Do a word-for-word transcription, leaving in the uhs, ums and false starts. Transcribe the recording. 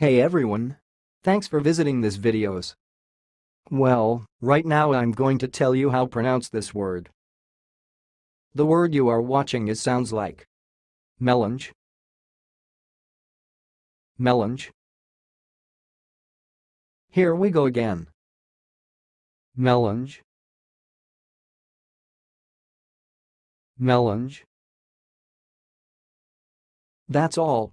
Hey everyone! Thanks for visiting this videos. Well, right now I'm going to tell you how pronounce this word. The word you are watching is sounds like mélange, mélange. Here we go again. Mélange, mélange. That's all.